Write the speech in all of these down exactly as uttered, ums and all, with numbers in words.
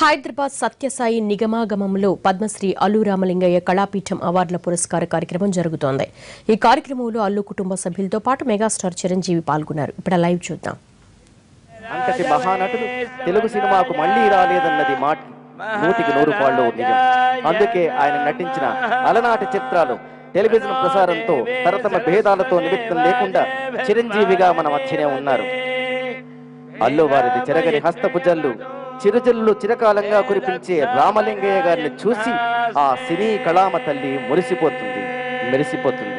హైదరాబాద్ సత్యసాయి నిగమాగమంలో పద్మశ్రీ అల్లు రామలింగయ్య కళాపీఠం అవార్డుల పురస్కార కార్యక్రమం జరుగుతోంది. ఈ కార్యక్రమంలో అల్లు కుటుంబ సభ్యులతో పాటు మెగాస్టార్ చిరంజీవి పాల్గొన్నారు. ఇప్పుడు లైవ్ చూద్దాం. అంతటి మహానటుడు తెలుగు సినిమాకు మళ్ళీ రాలేదన్నది మాట నూటికి నూరు పాళ్ళు నిజం. అందుకే ఆయన నటించిన అలనాటి చిత్రాలు టెలివిజన్ ప్రసారంతో తరతమ భేదాలతో నిమిత్తం లేకుండా చిరంజీవిగా మన మధ్యనే ఉన్నారు. అల్లు వారిది చెరగని హస్తభుజల్లు, చిరుజల్లు చిరకాలంగా కురిపించే రామలింగయ్య గారిని చూసి ఆ సినీ కళామ తల్లి మురిసిపోతుంది, మెరిసిపోతుంది.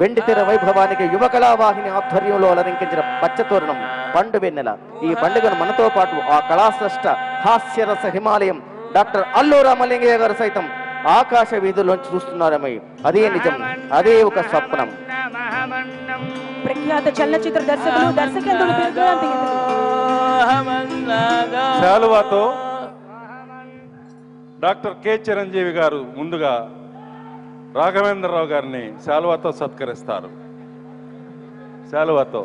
వెండి తెర వైభవానికి యువ కళావాహిని ఆధ్వర్యంలో అలంకరించిన పచ్చతోరణం పండు వెన్నెల. ఈ పండుగను మనతో పాటు ఆ కళాశ్రష్ట హాస్యరస హిమాలయం డాక్టర్ అల్లు రామలింగయ్య గారు సైతం ఆకాశ వీధుల్లోంచి చూస్తున్నారమై. అదే నిజం, అదే ఒక స్వప్నం. ప్రఖ్యాత చలనచిత్ర దర్శకులు దర్శకేంద్రుడు డాక్టర్ కె చిరంజీవి గారు ముందుగా రాఘవేంద్రరావు గారిని శాలువాతో సత్కరిస్తారు. శాలువాతో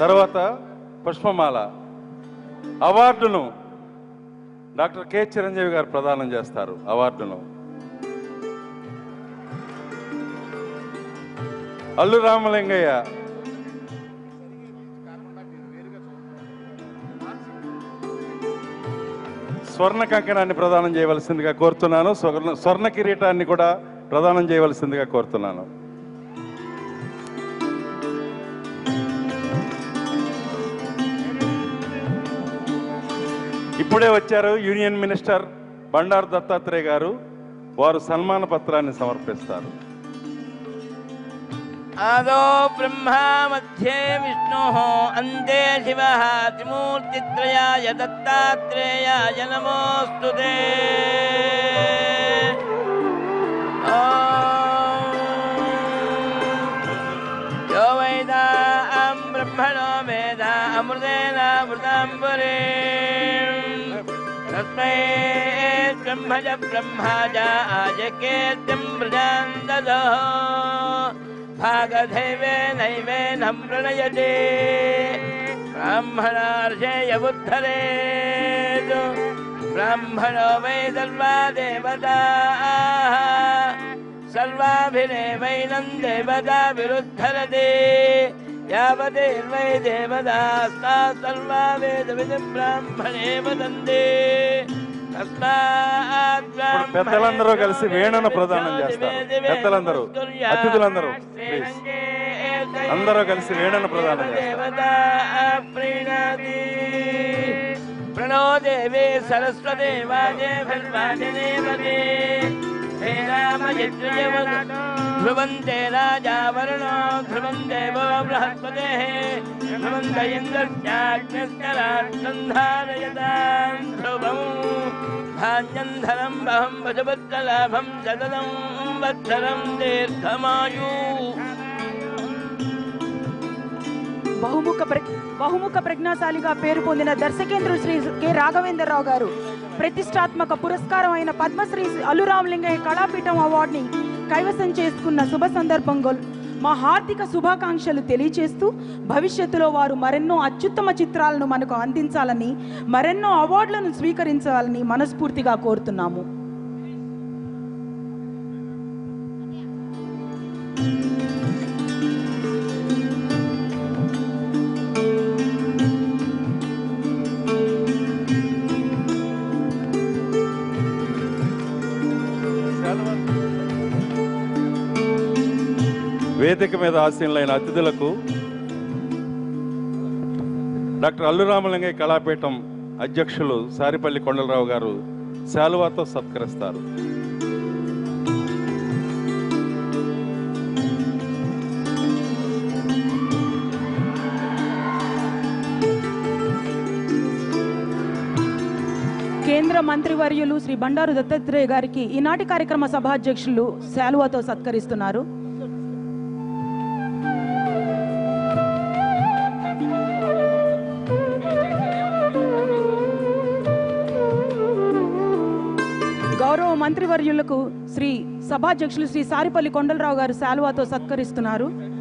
తర్వాత పుష్పమాల అవార్డును డాక్టర్ కె చిరంజీవి గారు ప్రదానం చేస్తారు. అవార్డును అల్లు రామలింగయ్య స్వర్ణ కంకణాన్ని ప్రదానం చేయవలసిందిగా కోరుతున్నాను. స్వర్ణ స్వర్ణ కిరీటాన్ని కూడా ప్రదానం చేయవలసిందిగా కోరుతున్నాను. ఇప్పుడే వచ్చారు యూనియన్ మినిస్టర్ బండారు దత్తాత్రేయ గారు. వారు సన్మాన పత్రాన్ని సమర్పిస్తారు. ఆదో బ్రహ్మా మధ్యే విష్ణుః అంతే శివః త్రిమూర్తిత్రయాయ దత్తాత్రేయాయ నమోస్తుతే. యో వేదాం బ్రహ్మణో వేద అమృతేన అమృతాంబరే తస్మై బ్రహ్మజ బ్రహ్మజ ఆజకేత్యం ప్రజాందదో ప్రణయతే బ్రాహ్మణార్షయబుద్ధరే బ్రాహ్మణో వై సర్వాదేవతా సర్వాభిరేవైనం దేవతాభిరుద్ధరతే యావదేవై దేవతాస్తా సర్వావేదవిధి బ్రాహ్మణే వదందే. పెద్దలందరూ కలిసి వేణును ప్రదానం చేస్తారు. పెద్దలందరూ అతిథులందరూ అందరూ కలిసి వేణును ప్రదానం చేస్తారు. ప్రణోదేవి సరస్వతి ధ్రువంతే రాజావరుణో ధ్రువం దేవో బృహస్పతే ధ్రువం ధాన్యంధరం బహం భజభద్రలాభం సదనం వత్సరం దీర్ఘమాయు. బహుముఖ బహుముఖ ప్రజ్ఞాశాలిగా పేరు పొందిన దర్శకేంద్రుడు శ్రీ కె రాఘవేంద్రరావు గారు ప్రతిష్టాత్మక పురస్కారం అయిన పద్మశ్రీ అల్లు రామలింగయ్య కళాపీఠం అవార్డుని కైవసం చేసుకున్న శుభ సందర్భంగా మా హార్దిక శుభాకాంక్షలు తెలియజేస్తూ భవిష్యత్తులో వారు మరెన్నో అత్యుత్తమ చిత్రాలను మనకు అందించాలని, మరెన్నో అవార్డులను స్వీకరించాలని మనస్ఫూర్తిగా కోరుతున్నాము. వేదిక మీద ఆసీనులైన అతిథులకు డాక్టర్ అల్లు రామలింగయ్య కళాపీఠం అధ్యక్షులు సారిపల్లి కొండలరావు గారు శాలువాతో సత్కరిస్తారు. కేంద్ర మంత్రివర్యులు శ్రీ బండారు దత్తాత్రేయ గారికి ఈనాటి కార్యక్రమ సభాధ్యక్షులు శాలువాతో సత్కరిస్తున్నారు. గౌరవ మంత్రివర్యులకు శ్రీ సభాధ్యక్షులు శ్రీ సారిపల్లి కొండలరావు గారు శాలువాతో సత్కరిస్తున్నారు.